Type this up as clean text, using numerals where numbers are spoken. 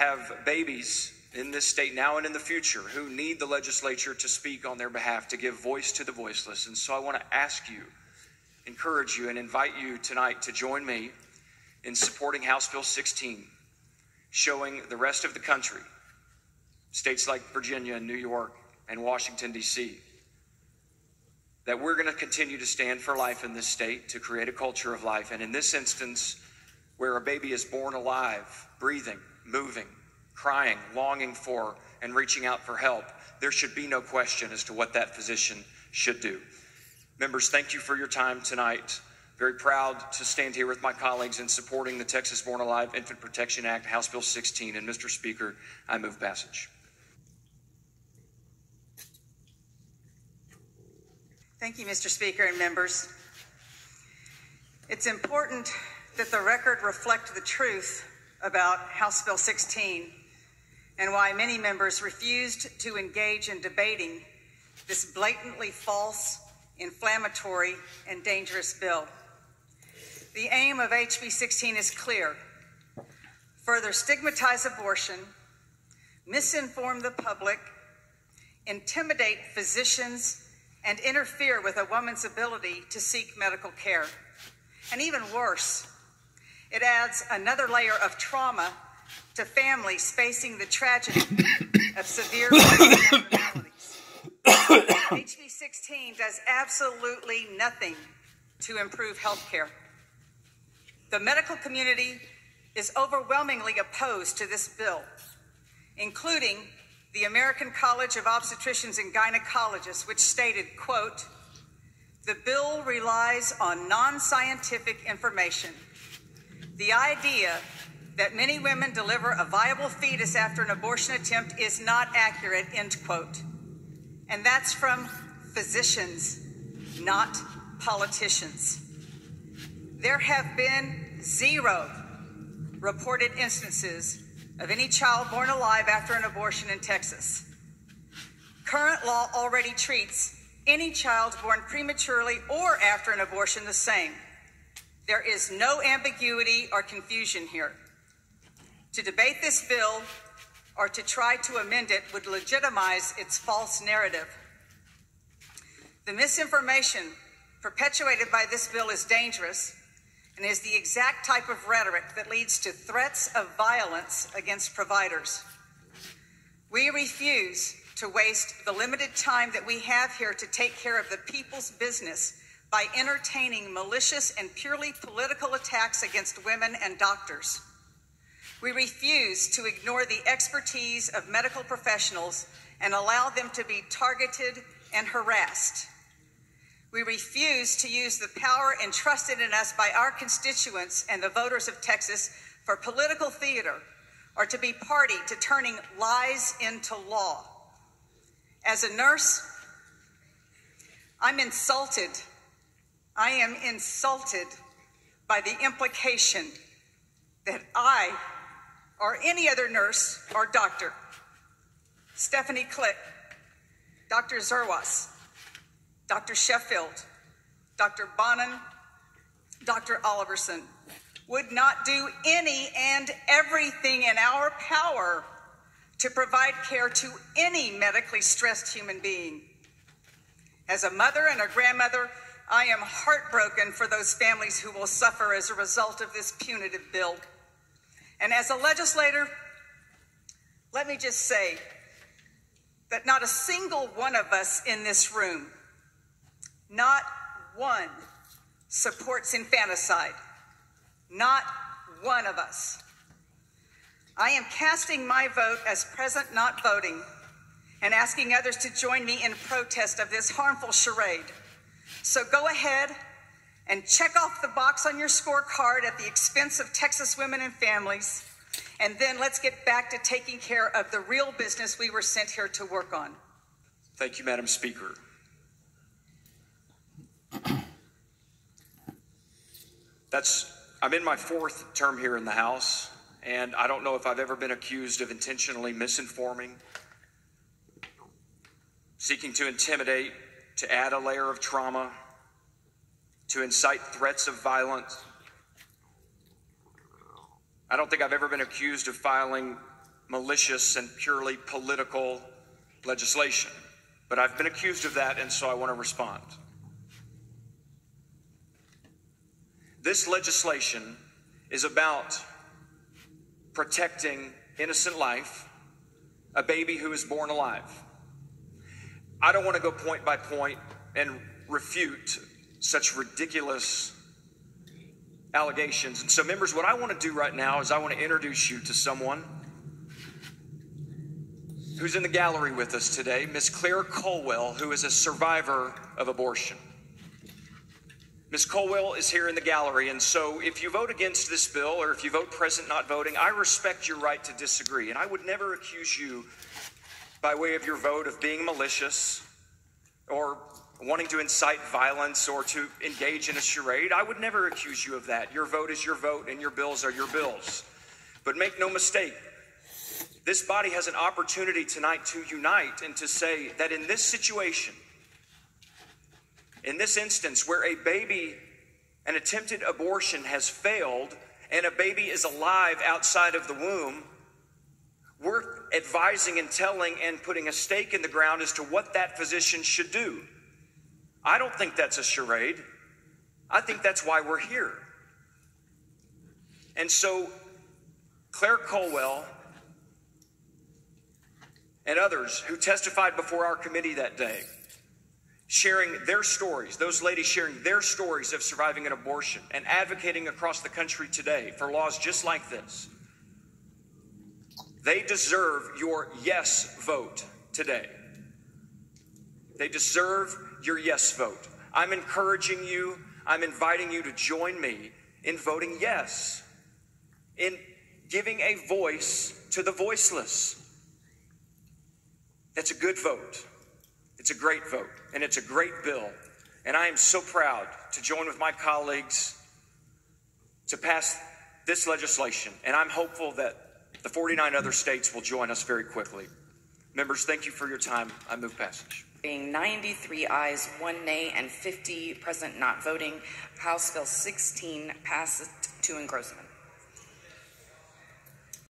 have babies in this state now and in the future who need the legislature to speak on their behalf, to give voice to the voiceless. And so I want to ask you, encourage you, and invite you tonight to join me in supporting House Bill 16, showing the rest of the country, states like Virginia and New York and Washington, D.C., that we're going to continue to stand for life in this state, to create a culture of life. And in this instance, where a baby is born alive, breathing, moving, crying, longing for, and reaching out for help, there should be no question as to what that physician should do. Members, thank you for your time tonight. Very proud to stand here with my colleagues in supporting the Texas Born Alive Infant Protection Act, House Bill 16. And Mr. Speaker, I move passage. Thank you, Mr. Speaker, and members. It's important that the record reflect the truth about House Bill 16 and why many members refused to engage in debating this blatantly false, inflammatory, and dangerous bill. The aim of HB 16 is clear: further stigmatize abortion, misinform the public, intimidate physicians, and interfere with a woman's ability to seek medical care. And even worse, it adds another layer of trauma to families facing the tragedy of severe abnormalities. HB 16 does absolutely nothing to improve health care. The medical community is overwhelmingly opposed to this bill, including the American College of Obstetricians and Gynecologists, which stated, quote, "The bill relies on non-scientific information. The idea that many women deliver a viable fetus after an abortion attempt is not accurate," end quote. And that's from physicians, not politicians. There have been zero reported instances of any child born alive after an abortion in Texas. Current law already treats any child born prematurely or after an abortion the same. There is no ambiguity or confusion here. To debate this bill or to try to amend it would legitimize its false narrative. The misinformation perpetuated by this bill is dangerous and is the exact type of rhetoric that leads to threats of violence against providers. We refuse to waste the limited time that we have here to take care of the people's business by entertaining malicious and purely political attacks against women and doctors. We refuse to ignore the expertise of medical professionals and allow them to be targeted and harassed. We refuse to use the power entrusted in us by our constituents and the voters of Texas for political theater or to be party to turning lies into law. As a nurse, I'm insulted. I am insulted by the implication that I or any other nurse or doctor, Stephanie Klick, Dr. Zerwas, Dr. Sheffield, Dr. Bonin, Dr. Oliverson, would not do any and everything in our power to provide care to any medically stressed human being. As a mother and a grandmother, I am heartbroken for those families who will suffer as a result of this punitive bill. And as a legislator, let me just say that not a single one of us in this room, not one, supports infanticide. Not one of us. I am casting my vote as present not voting and asking others to join me in protest of this harmful charade. So go ahead and check off the box on your scorecard at the expense of Texas women and families, and then let's get back to taking care of the real business we were sent here to work on. Thank you, Madam Speaker. I'm in my fourth term here in the House, and I don't know if I've ever been accused of intentionally misinforming, seeking to intimidate, to add a layer of trauma, to incite threats of violence. I don't think I've ever been accused of filing malicious and purely political legislation. But I've been accused of that, and so I want to respond. This legislation is about protecting innocent life, a baby who is born alive. I don't want to go point by point and refute such ridiculous allegations. And so, members, what I want to do right now is I want to introduce you to someone who's in the gallery with us today, Miss Claire Culwell, who is a survivor of abortion. Miss Culwell is here in the gallery, and so if you vote against this bill, or if you vote present not voting, I respect your right to disagree, and I would never accuse you by way of your vote of being malicious or wanting to incite violence or to engage in a charade. I would never accuse you of that. Your vote is your vote, and your bills are your bills. But make no mistake, this body has an opportunity tonight to unite and to say that in this situation, in this instance where a baby, an attempted abortion has failed, and a baby is alive outside of the womb, we're advising and telling and putting a stake in the ground as to what that physician should do. I don't think that's a charade. I think that's why we're here. And so Claire Culwell and others who testified before our committee that day, sharing their stories, those ladies sharing their stories of surviving an abortion and advocating across the country today for laws just like this, they deserve your yes vote today. They deserve your yes vote. I'm encouraging you, I'm inviting you to join me in voting yes, in giving a voice to the voiceless. That's a good vote. It's a great vote, and it's a great bill. And I am so proud to join with my colleagues to pass this legislation. And I'm hopeful that the 49 other states will join us very quickly. Members, thank you for your time. I move passage. Being 93 ayes, 1 nay, and 50 present not voting, House Bill 16 passed to engrossment.